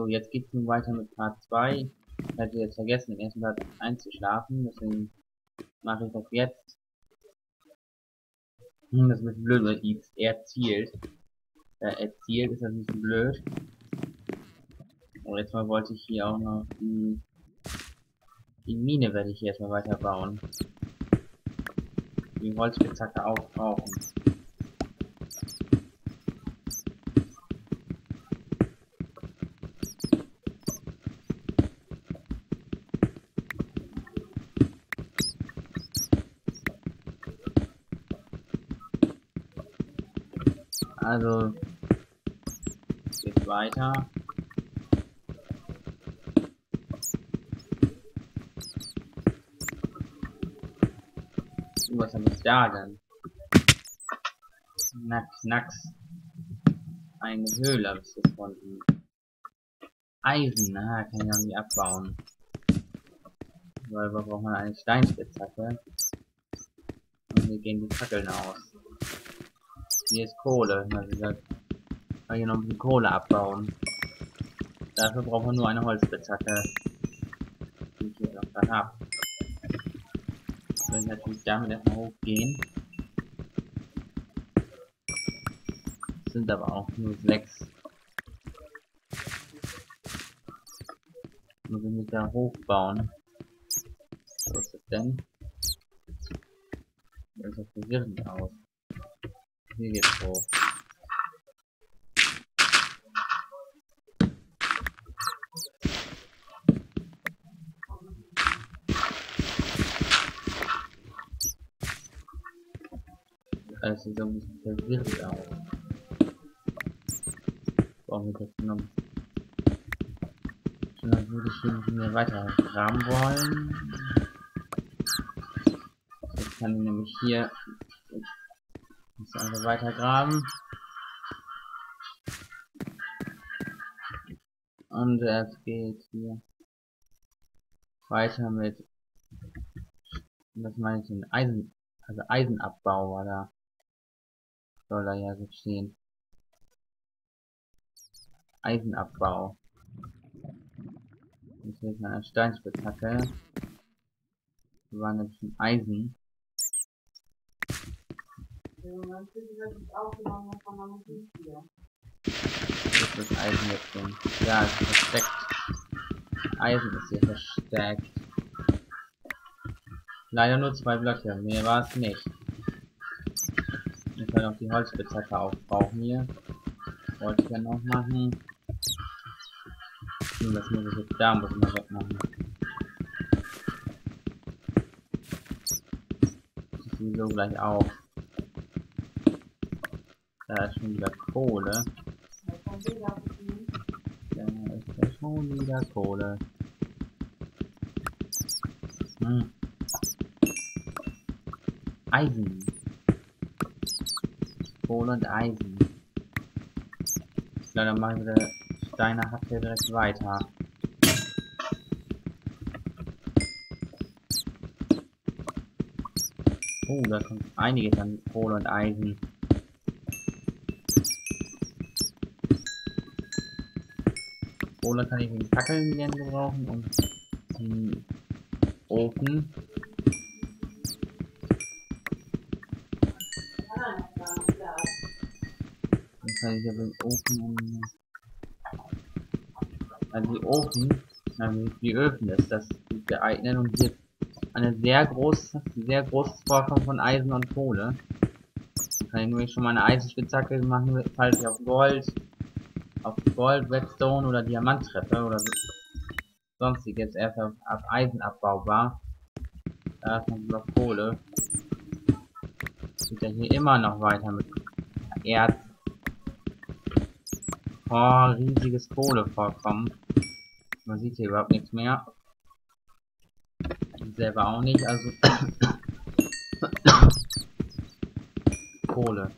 So, jetzt geht's nun weiter mit Part 2. Ich hatte jetzt vergessen, im ersten Part einzuschlafen, deswegen mache ich das jetzt. Das ist ein bisschen blöd, weil die erzielt. Erzielt ist das ein bisschen blöd. Und jetzt mal wollte ich hier auch noch die Mine werde ich hier erstmal weiterbauen. Die Holzspitzhacke auch brauchen. Also geht weiter. Was habe ich da denn? Nax, nax. Eine Höhle habe ich gefunden. Eisen, na, kann ich auch nicht abbauen. Weil wir brauchen eine Steinspitzhacke. Und hier gehen die Fackeln aus. Hier ist Kohle, wie gesagt. Kann hier noch ein bisschen Kohle abbauen. Dafür brauchen wir nur eine Holzspitzhacke. Die ich hier noch gerade habe. Wenn ich natürlich damit erstmal hochgehen. Sind aber auch nur 6. Muss ich mich da hochbauen. Was ist das denn? Das sieht verwirrend aus. Hier geht's hoch. Das sieht so ein bisschen verwirrt aus. Brauchen wir jetzt genommen. Dann würde ich hier nicht mehr weiter graben wollen. Jetzt kann ich nämlich hier einfach weiter graben. Und es geht hier weiter mit. Was meine ich denn? Eisen. Also Eisenabbau war da. Soll da ja geschehen. Eisenabbau. Das ist jetzt eine Steinspitzhacke. Wir waren nämlich im Eisen. Ist das Eisen jetzt drin? Ja, es ist versteckt. Eisen ist hier versteckt. Leider nur 2 Blöcke, mehr war es nicht. Wir können auch die Holzspitzhacke aufbrauchen hier. Wollte ich ja noch machen. Nun, das muss ich jetzt da ein bisschen wegmachen. Das ist sowieso gleich auf. Da ist schon wieder Kohle. Da ist ja schon wieder Kohle. Hm. Eisen. Kohle und Eisen. Leider machen wir Steine hat hier direkt weiter. Oh, da kommt einiges an Kohle und Eisen. Kohle kann ich mit den Fackeln gerne gebrauchen und den Ofen. Ich habe den Ofen. Also die Ofen, also die Öfen ist das geeignet und hier ein sehr großes Vorkommen von Eisen und Kohle. Dann kann ich nämlich schon mal eine Eisenspitzhacke machen, falls ich auf Gold, Redstone oder Diamant treffe oder sonstiges erst auf Eisen abbaubar. Da ist noch Kohle. Geht ja hier immer noch weiter mit Erz. Oh, riesiges Kohlevorkommen. Man sieht hier überhaupt nichts mehr. Ich selber auch nicht, also Kohle.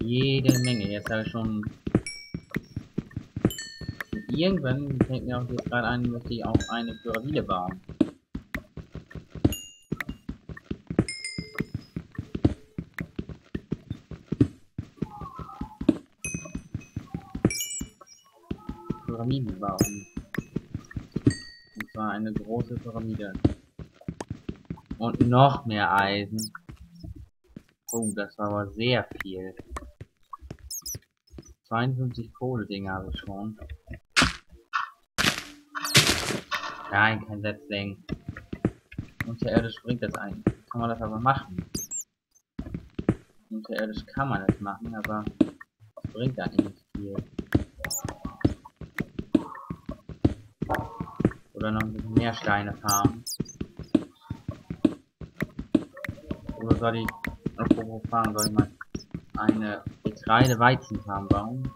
Jede Menge. Jetzt habe ich schon. Und irgendwann fällt mir auch jetzt gerade ein, dass ich auch eine Pyramide bauen. Pyramiden waren. Und zwar eine große Pyramide. Und noch mehr Eisen. Oh, das war aber sehr viel. 52 Kohledinger habe ich schon. Nein, kein Setzling. Unterirdisch bringt das ein. Kann man das aber machen. Unterirdisch kann man das machen, aber das bringt da nicht viel. Oder noch ein bisschen mehr Steine farmen. Oder soll ich, apropos farmen, soll ich mal eine Getreide-Weizenfarm bauen?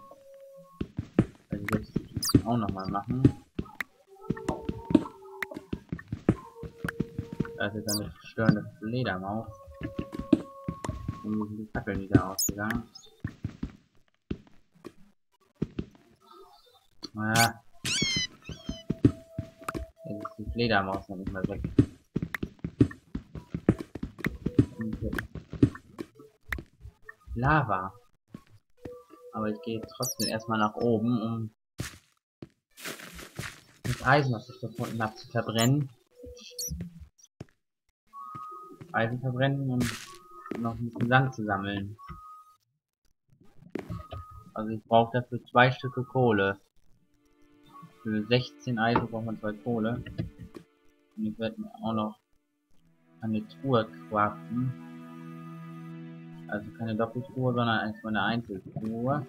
Also das will ich auch nochmal machen. Das ist eine störende Fledermaus. Und die Fackeln wieder ausgegangen. Naja. Jetzt ist die Fledermaus noch nicht mehr weg. Okay. Lava. Aber ich gehe trotzdem erstmal nach oben, um das Eisen, was ich gefunden habe, zu verbrennen. Eisen verbrennen und noch ein bisschen Sand zu sammeln. Also ich brauche dafür 2 Stücke Kohle. Für 16 Eisen braucht man 2 Kohle. Und ich werde mir auch noch eine Truhe craften. Also keine Doppeltruhe, sondern erstmal eine Einzeltruhe.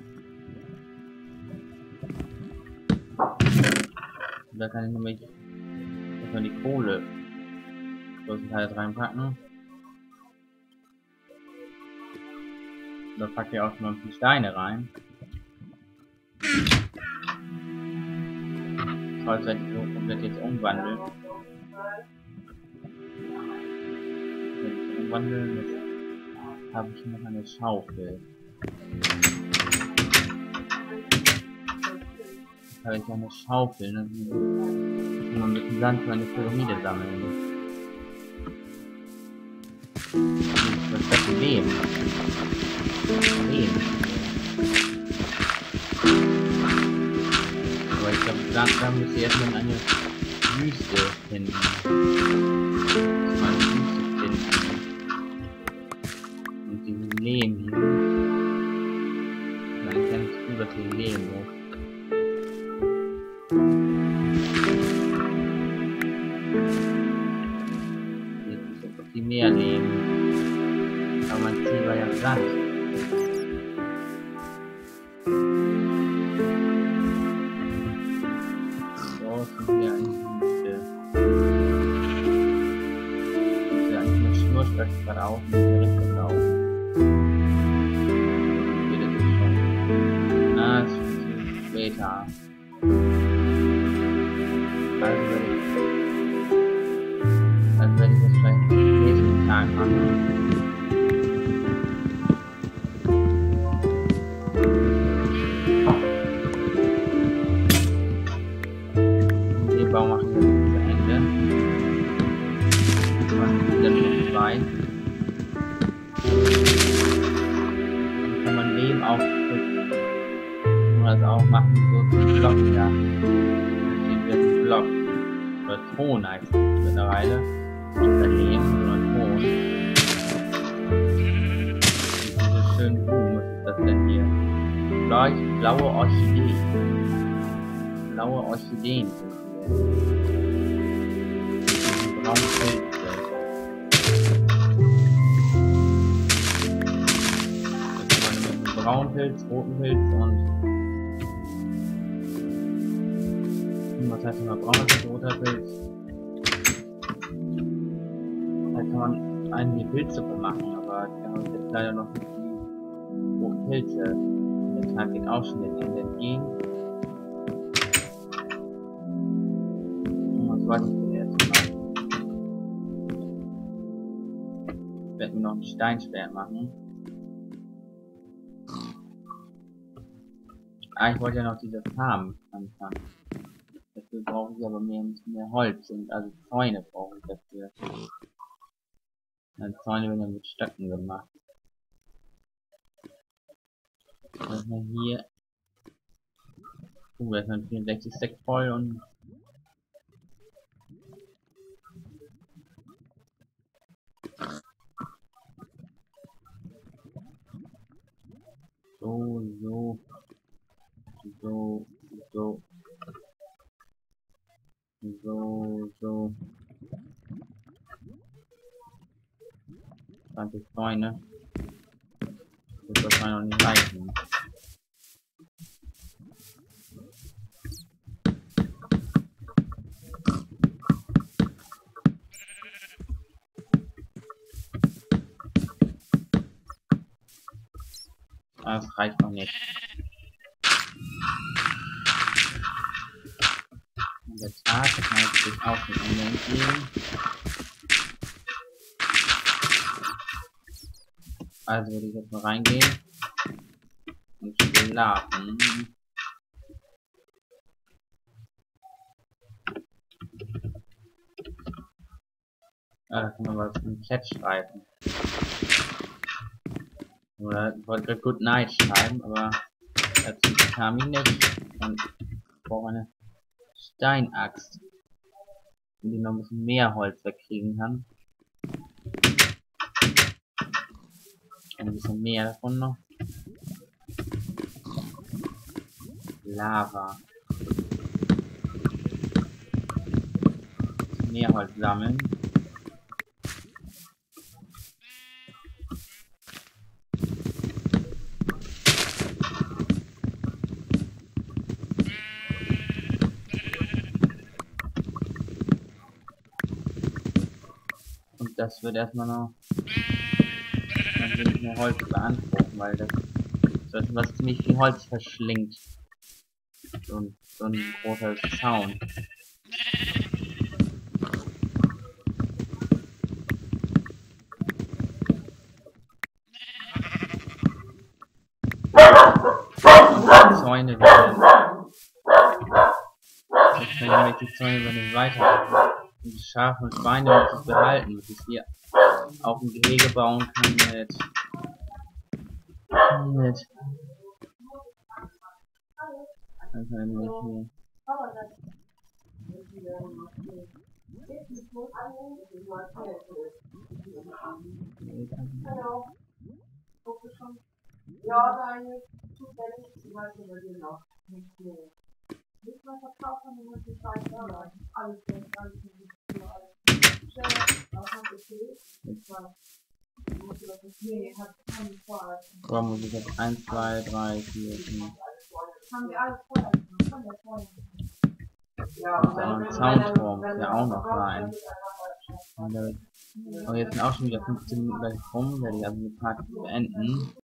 Und da kann ich nämlich erstmal die Kohle größtenteils reinpacken. Da packe ich auch schon mal ein paar Steine rein. Das Holz wird jetzt umwandeln. Jetzt habe ich noch eine Schaufel. Jetzt habe ich noch eine Schaufel, ne? Ich muss mal ein bisschen Sand für eine Pyramide sammeln. Das ist das Leben. Aber ich glaube, langsam müsste ich erstmal eine Wüste finden. Und dieses Lehm hier. Dann kann ich über das Lehm hoch. Orchideen sind Braunpilz, Rotenpilz und was heißt immer Braunpilz, roter Pilz? Da kann man einige Pilzsuppe machen, aber wir haben jetzt leider noch die Rotenpilze. Der Tag geht auch schon den Ende entgegen. Was ich denn jetzt machen? Ich werde mir noch ein Steinschwert machen. Ah, ich wollte ja noch diese Farm anfangen. Dafür brauche ich aber mehr Holz und also Zäune brauche ich dafür. Die Zäune werden dann mit Stöcken gemacht. Hier das sind 64 Stack voll und... So. 20 Freunde. Das wird wahrscheinlich noch nicht reichen. Das reicht noch nicht. In der Tat, das heißt, sich auch mit anderen gehen. Also würde ich jetzt mal reingehen und schlafen. Ja, da können wir mal was im Chat schreiben. Oder ich wollte Good Night schreiben, aber dazu kam ich nicht. Und ich brauche eine Steinaxt, damit ich noch ein bisschen mehr Holz wegkriegen kann. Ein bisschen mehr davon noch. Lava. Mehr Holz sammeln. Das wird erstmal noch mehr Holz beanspruchen, weil das was ziemlich viel Holz verschlingt. So ein großer Zaun. Zäune werden. Ich kann nämlich die Zäune über den weiter. Die Schafe und Schweine muss ich behalten, dass ich hier auch ein Gehege bauen kann mit. Da muss ich jetzt 1, 2, 3, 4, 5. Da ist ja noch ein Zaunturm, ist ja auch noch rein. Und jetzt sind auch schon wieder 15 Minuten gleich rum, werde ich also die Party beenden.